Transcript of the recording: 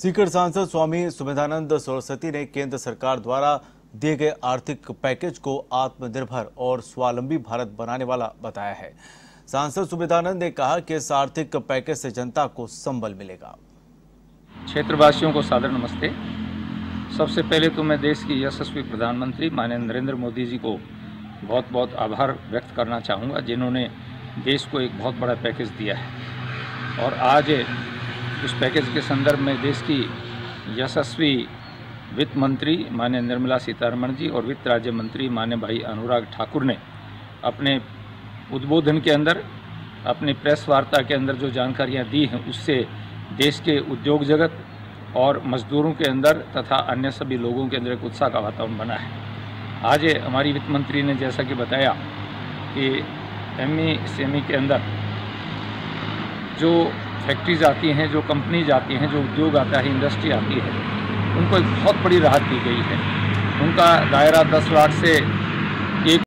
सीकर सांसद स्वामी सुबेधानंद सरस्वती ने केंद्र सरकार द्वारा दिए गए आर्थिक पैकेज को आत्मनिर्भर और स्वावलंबी भारत बनाने वाला बताया है। सांसद सुबेधानंद ने कहा कि इस आर्थिक पैकेज से जनता को संबल मिलेगा। क्षेत्रवासियों को सादर नमस्ते। सबसे पहले तो मैं देश की यशस्वी प्रधानमंत्री माननीय नरेंद्र मोदी जी को बहुत बहुत आभार व्यक्त करना चाहूँगा, जिन्होंने देश को एक बहुत बड़ा पैकेज दिया है। और आज इस पैकेज के संदर्भ में देश की यशस्वी वित्त मंत्री माननीय निर्मला सीतारमण जी और वित्त राज्य मंत्री माननीय भाई अनुराग ठाकुर ने अपने उद्बोधन के अंदर, अपनी प्रेस वार्ता के अंदर जो जानकारियाँ दी हैं, उससे देश के उद्योग जगत और मजदूरों के अंदर तथा अन्य सभी लोगों के अंदर एक उत्साह का वातावरण बना है। आज हमारी वित्त मंत्री ने जैसा कि बताया कि एमएसएमई के अंदर जो फैक्ट्रीज आती हैं, जो कंपनीज आती हैं, जो उद्योग आता है, इंडस्ट्री आती है, उनको एक बहुत बड़ी राहत दी गई है। उनका दायरा 10 लाख से